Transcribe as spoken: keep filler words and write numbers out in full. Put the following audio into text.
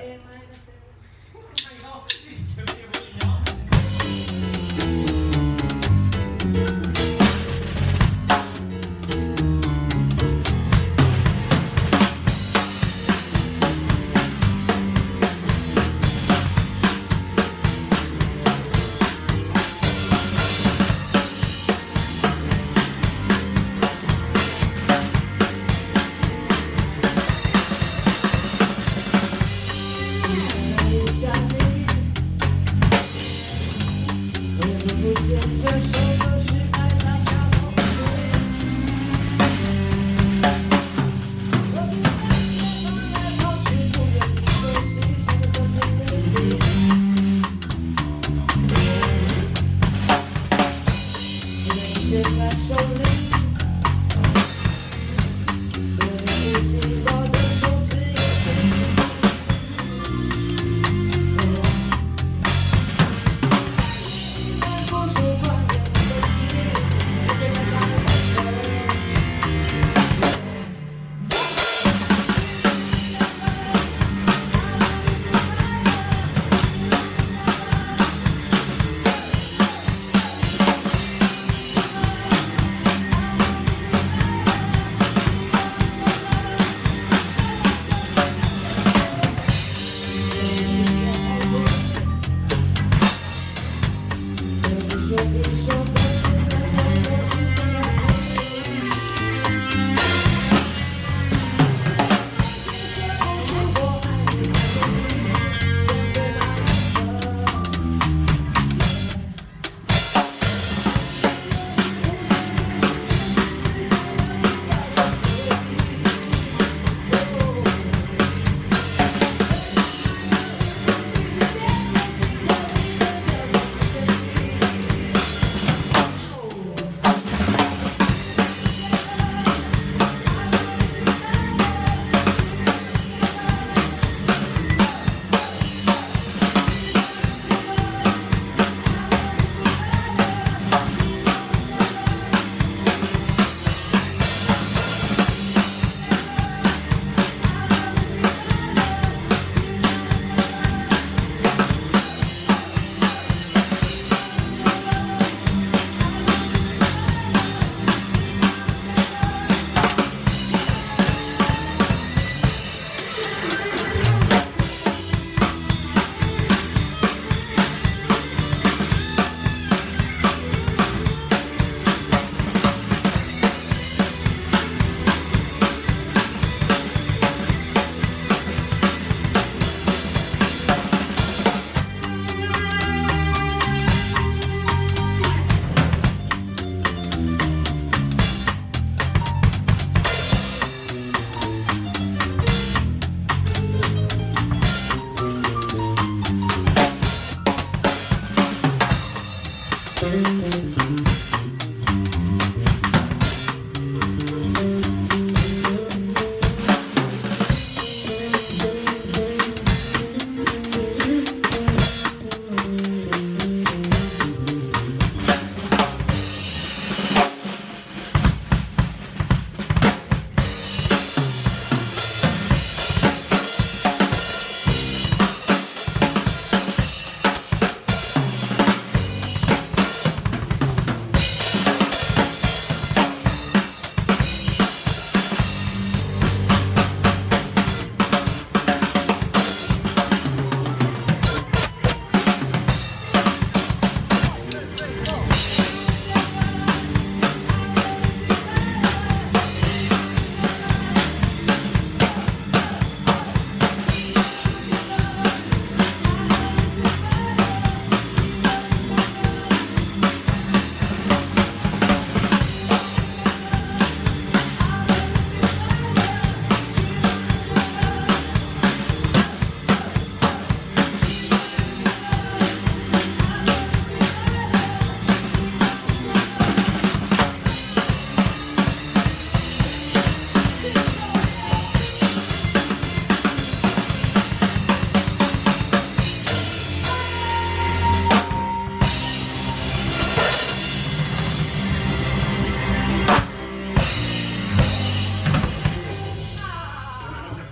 A minus.